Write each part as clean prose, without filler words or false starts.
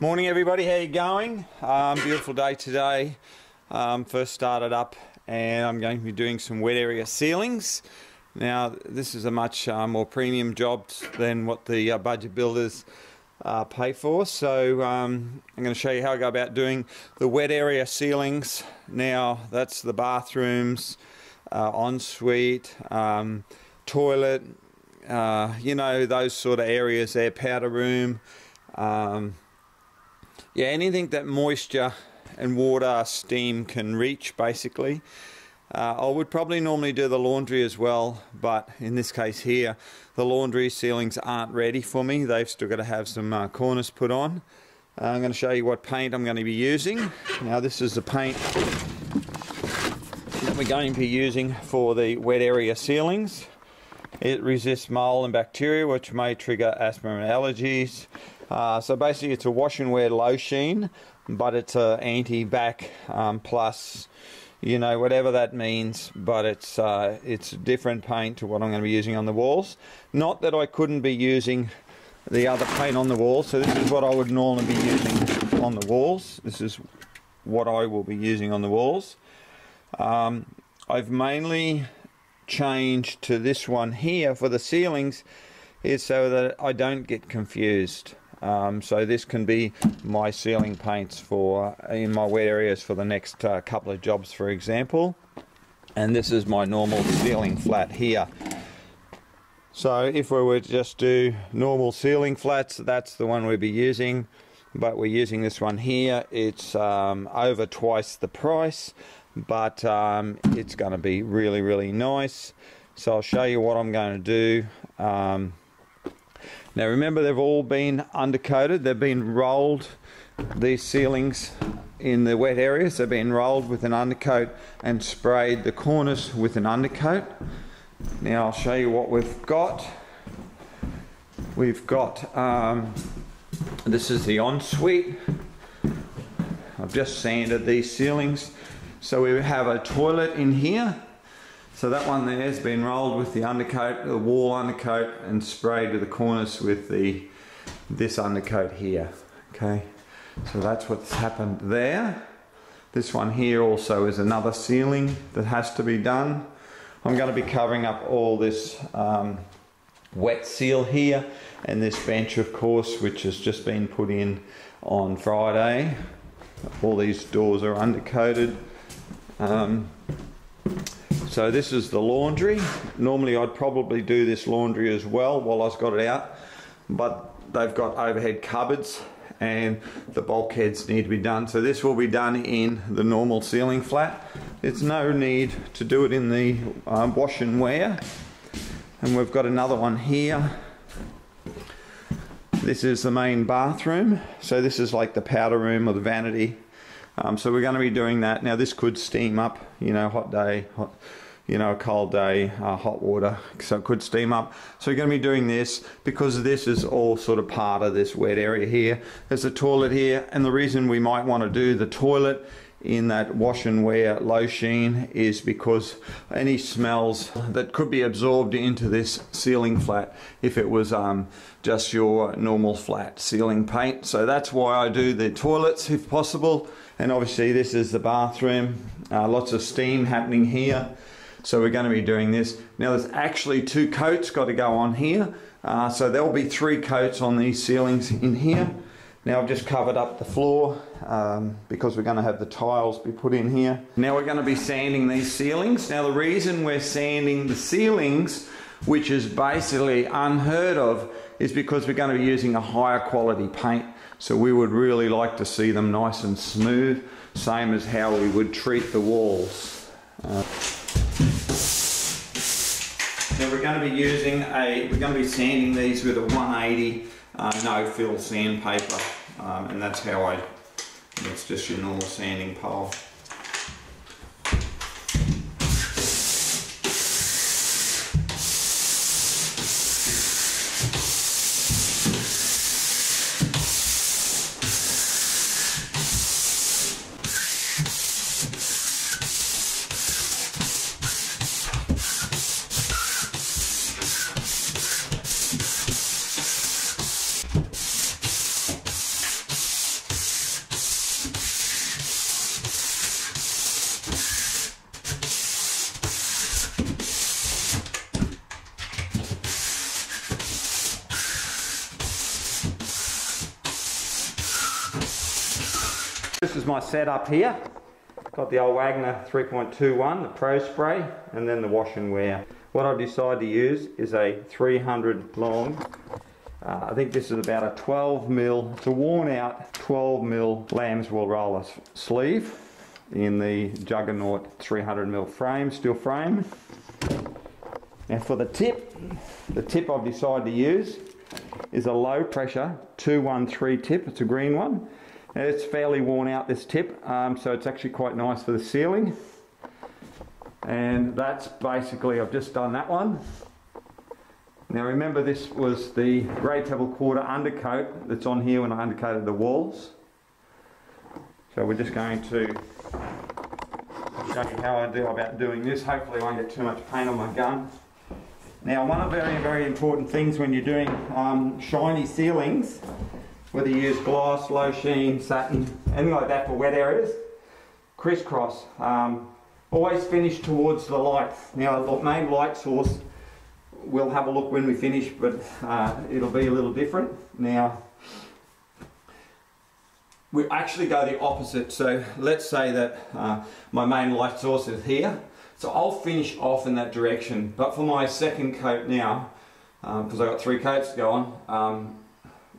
Morning everybody, how you going? Beautiful day today. First started up and I'm going to be doing some wet area ceilings. Now this is a much more premium job than what the budget builders pay for, so I'm going to show you how I go about doing the wet area ceilings. Now that's the bathrooms, ensuite, toilet, you know, those sort of areas there, powder room, yeah, anything that moisture and water, steam can reach basically. I would probably normally do the laundry as well, but in this case here the laundry ceilings aren't ready for me. They've still got to have some corners put on. I'm going to show you what paint I'm going to be using. Now this is the paint that we're going to be using for the wet area ceilings. It resists mold and bacteria, which may trigger asthma and allergies. So basically it's a wash and wear low sheen, but it's a anti-bac plus, you know, whatever that means, but it's a different paint to what I'm going to be using on the walls. Not that I couldn't be using the other paint on the walls, so this is what I would normally be using on the walls. This is what I will be using on the walls. I've mainly changed to this one here for the ceilings is so that I don't get confused. So this can be my ceiling paints for in my wet areas for the next couple of jobs, for example. And this is my normal ceiling flat here. So if we were to just do normal ceiling flats, that's the one we'd be using. But we're using this one here. It's over twice the price, but it's going to be really, really nice. So I'll show you what I'm going to do. Now remember, they've all been undercoated, they've been rolled, these ceilings in the wet areas, they've been rolled with an undercoat and sprayed the corners with an undercoat. Now I'll show you what we've got. We've got, this is the ensuite. I've just sanded these ceilings. So we have a toilet in here. So that one there has been rolled with the undercoat, the wall undercoat, and sprayed to the corners with this undercoat here. Okay, so that's what's happened there. This one here also is another ceiling that has to be done. I'm going to be covering up all this wet seal here, and this bench, of course, which has just been put in on Friday. All these doors are undercoated. So this is the laundry. Normally I'd probably do this laundry as well while I've got it out, but they've got overhead cupboards and the bulkheads need to be done. So this will be done in the normal ceiling flat. There's no need to do it in the wash and wear. And we've got another one here. This is the main bathroom. So this is like the powder room or the vanity. So we're going to be doing that. Now this could steam up, you know, hot day, hot, you know, a cold day, hot water, so it could steam up. So you're going to be doing this because this is all sort of part of this wet area here. There's a toilet here, and the reason we might want to do the toilet in that wash and wear low sheen is because any smells that could be absorbed into this ceiling flat if it was just your normal flat ceiling paint. So that's why I do the toilets if possible. And obviously this is the bathroom, lots of steam happening here. So we're going to be doing this. Now there's actually two coats got to go on here. So there'll be three coats on these ceilings in here. Now I've just covered up the floor because we're going to have the tiles be put in here. Now we're going to be sanding these ceilings. Now the reason we're sanding the ceilings, which is basically unheard of, is because we're going to be using a higher quality paint. So we would really like to see them nice and smooth, same as how we would treat the walls. Now we're going to be using sanding these with a 180 no-fill sandpaper, and that's how it's just your normal sanding pole. this is my setup here. Got the old Wagner 3.21, the Pro Spray, and then the Wash and Wear. What I've decided to use is a 300 long, I think this is about a 12mm, it's a worn out 12mm lamb's wool roller sleeve in the Juggernaut 300mm frame, steel frame. And for the tip I've decided to use is a low pressure 213 tip, it's a green one. And it's fairly worn out, this tip, so it's actually quite nice for the sealing. And that's basically, I've just done that one. Now remember, this was the grey table quarter undercoat that's on here when I undercoated the walls. So we're just going to show you how I do about doing this. Hopefully I won't get too much paint on my gun. Now, one of the very important things when you're doing shiny ceilings, whether you use gloss, low sheen, satin, anything like that for wet areas, crisscross. Always finish towards the light. Now the main light source, we'll have a look when we finish, but it'll be a little different. Now, we actually go the opposite. So let's say that my main light source is here. So I'll finish off in that direction. But for my second coat now, because I've got three coats to go on,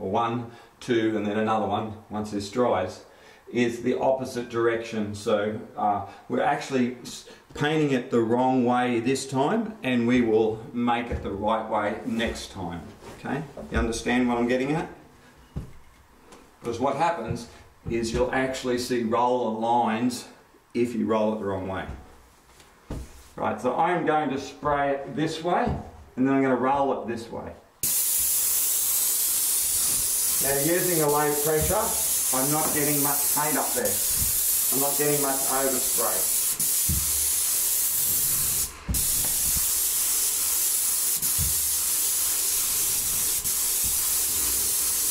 or one, two, and then another one once this dries, is the opposite direction. So we're actually painting it the wrong way this time, and we will make it the right way next time. Okay, you understand what I'm getting at? Because what happens is you'll actually see roller lines if you roll it the wrong way. Right, so I'm going to spray it this way, and then I'm going to roll it this way. Now, using a low pressure, I'm not getting much paint up there. I'm not getting much overspray.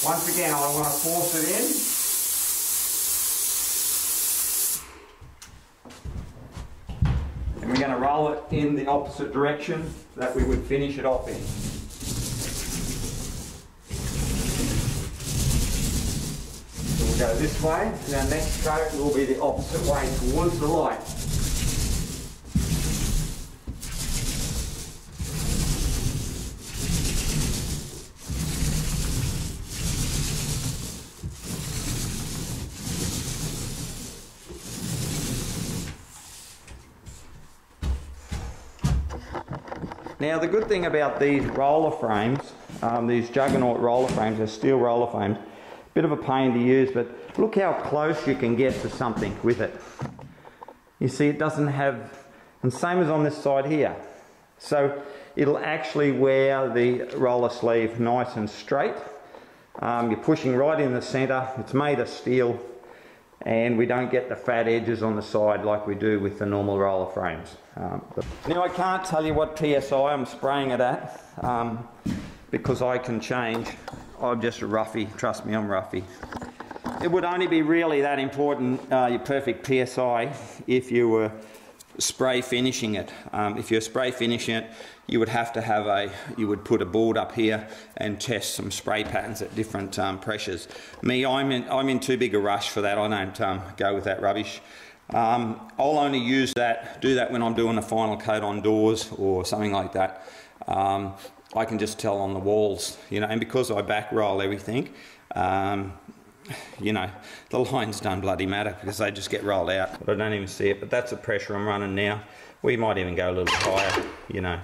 Once again, I want to force it in. And we're going to roll it in the opposite direction that we would finish it off in. So we'll go this way, and our next coat will be the opposite way towards the light. Now the good thing about these roller frames, these Juggernaut roller frames, they're steel roller frames, bit of a pain to use, but look how close you can get to something with it. You see, it doesn't have, and same as on this side here. So it'll actually wear the roller sleeve nice and straight. You're pushing right in the centre, it's made of steel, and we don't get the fat edges on the side like we do with the normal roller frames. Now I can't tell you what PSI I'm spraying it at because I can change. I'm just a roughie, trust me, I'm roughy. It would only be really that important, your perfect PSI, if you were spray finishing it. If you're spray finishing it, you would have to have a, you would put a board up here and test some spray patterns at different pressures. Me, I'm in too big a rush for that. I don't go with that rubbish. I'll only use that, do that when I'm doing a final coat on doors or something like that. I can just tell on the walls, you know, and because I back roll everything, you know, the lines don't bloody matter because they just get rolled out. I don't even see it, but that's the pressure I'm running now. We might even go a little higher, you know.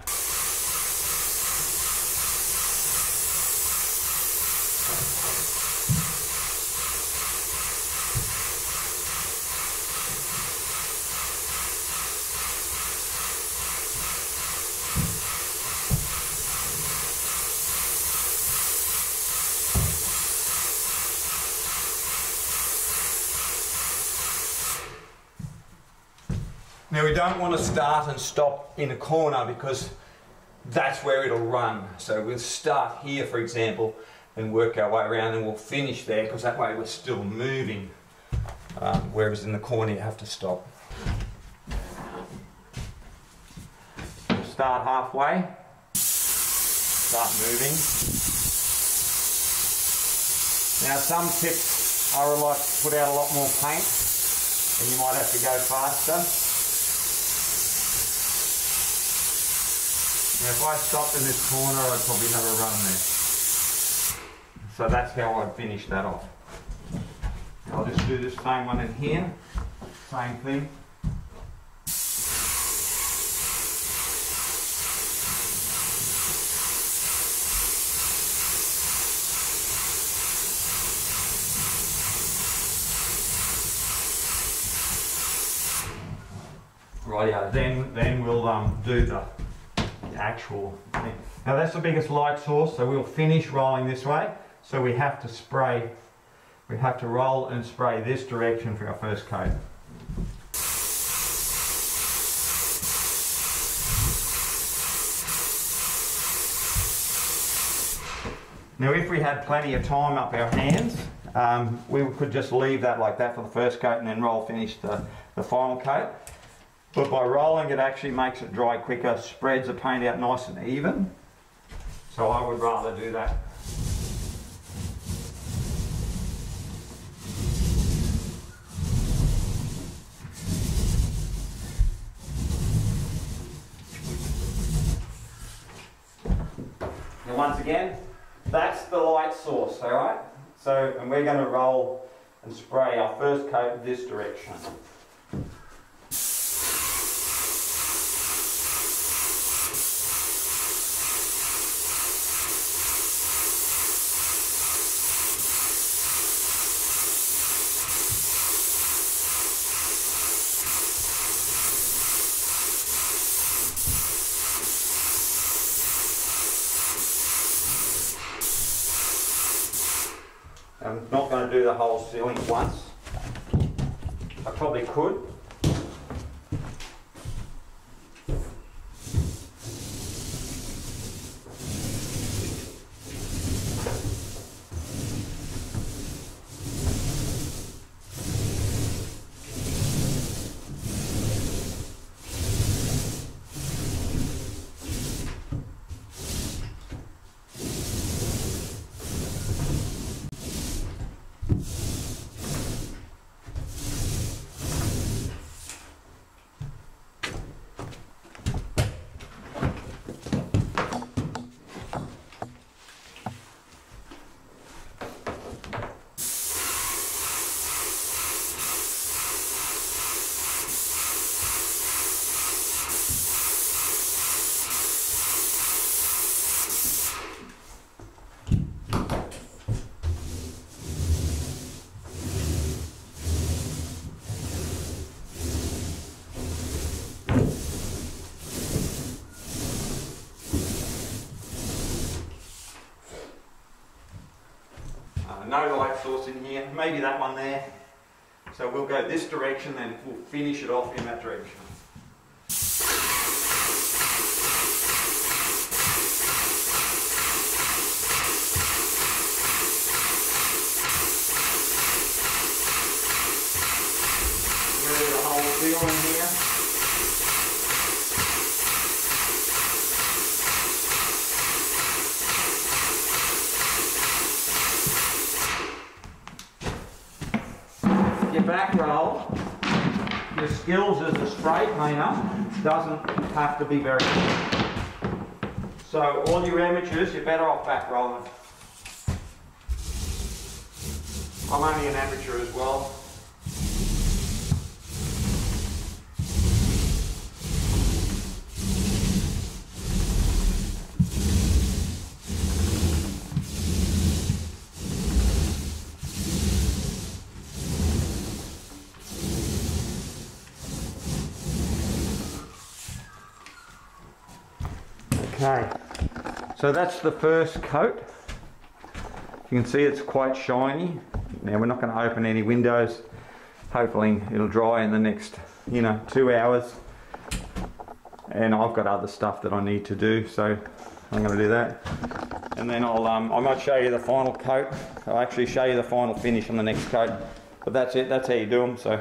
Now we don't want to start and stop in a corner because that's where it'll run. So we'll start here, for example, and work our way around, and we'll finish there because that way we're still moving. Whereas in the corner you have to stop. We'll start halfway, start moving. Now some tips I would like to put out a lot more paint. and you might have to go faster. Now if I stopped in this corner, I'd probably never run there. So that's how I'd finish that off. I'll just do the same one in here, same thing. Rightio, then we'll do the actual thing. Now that's the biggest light source, so we'll finish rolling this way. So we have to spray, we have to roll and spray this direction for our first coat. Now if we had plenty of time up our hands, we could just leave that like that for the first coat and then roll finish the final coat. But by rolling it actually makes it dry quicker, spreads the paint out nice and even. So I would rather do that. Now once again, that's the light source, alright? So, and we're going to roll and spray our first coat this direction. I'm not going to do the whole ceiling once. I probably could. No light source in here, maybe that one there. So we'll go this direction, then we'll finish it off in that direction. Really the whole deal in here. Back roll, your skills as a spray cleaner doesn't have to be very good. So all your amateurs, you're better off back rolling. I'm only an amateur as well. Okay, so that's the first coat. You can see it's quite shiny. Now we're not going to open any windows. Hopefully it'll dry in the next, 2 hours. And I've got other stuff that I need to do, so I'm going to do that. And then I'll, I might show you the final coat. I'll actually show you the final finish on the next coat. But that's it. That's how you do them. So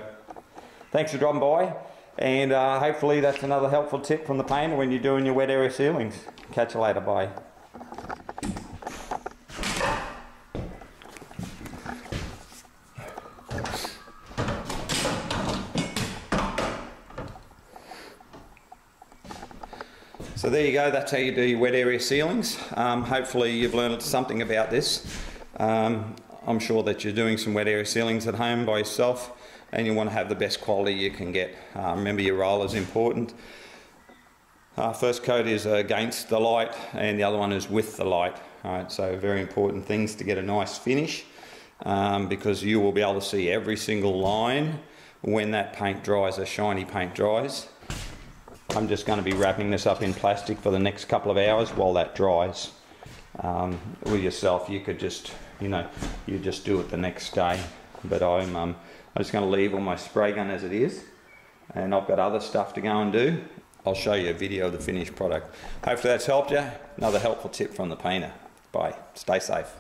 thanks for dropping by. And hopefully that's another helpful tip from the painter when you're doing your wet area ceilings. Catch you later, bye. So there you go, that's how you do your wet area ceilings. Hopefully you've learned something about this. I'm sure that you're doing some wet area ceilings at home by yourself and you want to have the best quality you can get. Remember your roller is important. First coat is against the light and the other one is with the light. Alright, so very important things to get a nice finish because you will be able to see every single line when that paint dries, a shiny paint dries. I'm just going to be wrapping this up in plastic for the next couple of hours while that dries. With yourself, you could just, you just do it the next day. But I'm just going to leave all my spray gun as it is, and I've got other stuff to go and do. I'll show you a video of the finished product. Hopefully that's helped you. Another helpful tip from the painter. Bye. Stay safe.